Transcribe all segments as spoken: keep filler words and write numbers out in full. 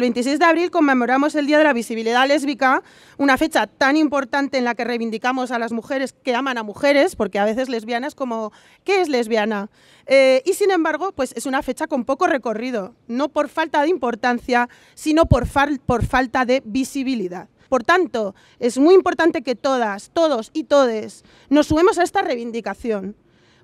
El veintiséis de abril conmemoramos el Día de la Visibilidad Lésbica, una fecha tan importante en la que reivindicamos a las mujeres que aman a mujeres, porque a veces lesbianas como, ¿qué es lesbiana? Eh, y sin embargo, pues es una fecha con poco recorrido, no por falta de importancia, sino por, fal- por falta de visibilidad. Por tanto, es muy importante que todas, todos y todes nos sumemos a esta reivindicación,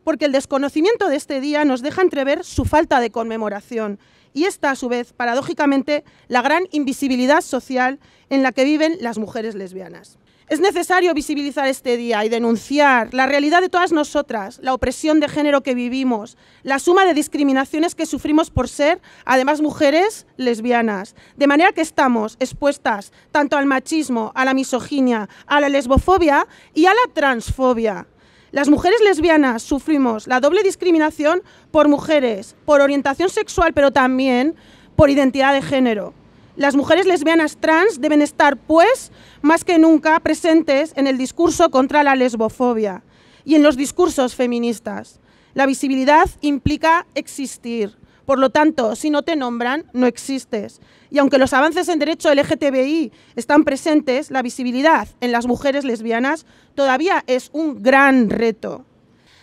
porque el desconocimiento de este día nos deja entrever su falta de conmemoración y esta, a su vez, paradójicamente, la gran invisibilidad social en la que viven las mujeres lesbianas. Es necesario visibilizar este día y denunciar la realidad de todas nosotras, la opresión de género que vivimos, la suma de discriminaciones que sufrimos por ser, además, mujeres lesbianas. De manera que estamos expuestas tanto al machismo, a la misoginia, a la lesbofobia y a la transfobia. Las mujeres lesbianas sufrimos la doble discriminación por mujeres, por orientación sexual, pero también por identidad de género. Las mujeres lesbianas trans deben estar, pues, más que nunca presentes en el discurso contra la lesbofobia y en los discursos feministas. La visibilidad implica existir. Por lo tanto, si no te nombran, no existes. Y aunque los avances en derecho L G T B I están presentes, la visibilidad en las mujeres lesbianas todavía es un gran reto.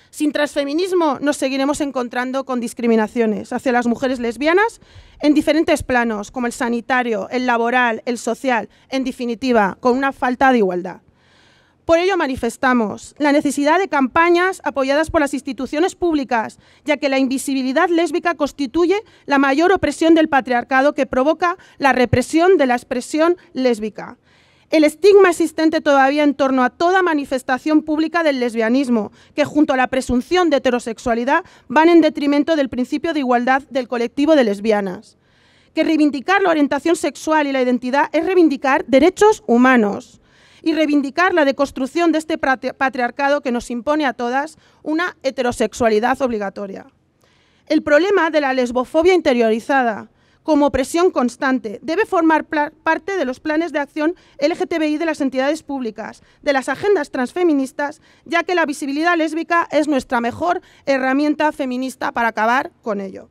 Sin transfeminismo nos seguiremos encontrando con discriminaciones hacia las mujeres lesbianas en diferentes planos, como el sanitario, el laboral, el social, en definitiva, con una falta de igualdad. Por ello manifestamos la necesidad de campañas apoyadas por las instituciones públicas, ya que la invisibilidad lésbica constituye la mayor opresión del patriarcado que provoca la represión de la expresión lésbica. El estigma existente todavía en torno a toda manifestación pública del lesbianismo, que junto a la presunción de heterosexualidad van en detrimento del principio de igualdad del colectivo de lesbianas. Que reivindicar la orientación sexual y la identidad es reivindicar derechos humanos y reivindicar la deconstrucción de este patriarcado que nos impone a todas una heterosexualidad obligatoria. El problema de la lesbofobia interiorizada, como opresión constante, debe formar parte de los planes de acción L G T B I de las entidades públicas, de las agendas transfeministas, ya que la visibilidad lésbica es nuestra mejor herramienta feminista para acabar con ello.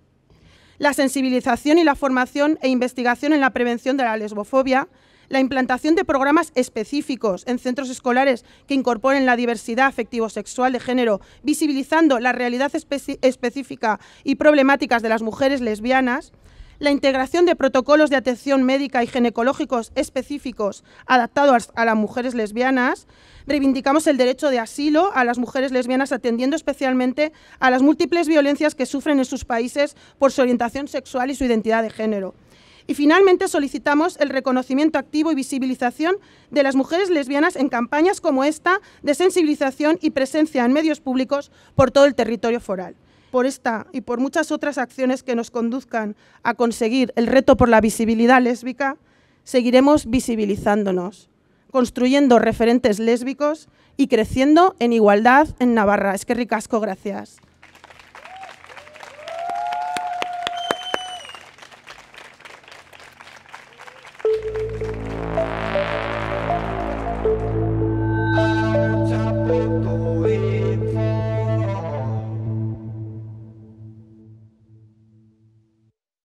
La sensibilización y la formación e investigación en la prevención de la lesbofobia, la implantación de programas específicos en centros escolares que incorporen la diversidad afectivo-sexual de género, visibilizando la realidad espe- específica y problemáticas de las mujeres lesbianas, la integración de protocolos de atención médica y ginecológicos específicos adaptados a las mujeres lesbianas, reivindicamos el derecho de asilo a las mujeres lesbianas atendiendo especialmente a las múltiples violencias que sufren en sus países por su orientación sexual y su identidad de género. Y finalmente solicitamos el reconocimiento activo y visibilización de las mujeres lesbianas en campañas como esta de sensibilización y presencia en medios públicos por todo el territorio foral. Por esta y por muchas otras acciones que nos conduzcan a conseguir el reto por la visibilidad lésbica, seguiremos visibilizándonos, construyendo referentes lésbicos y creciendo en igualdad en Navarra. Eskerrik asko, gracias. Thank you.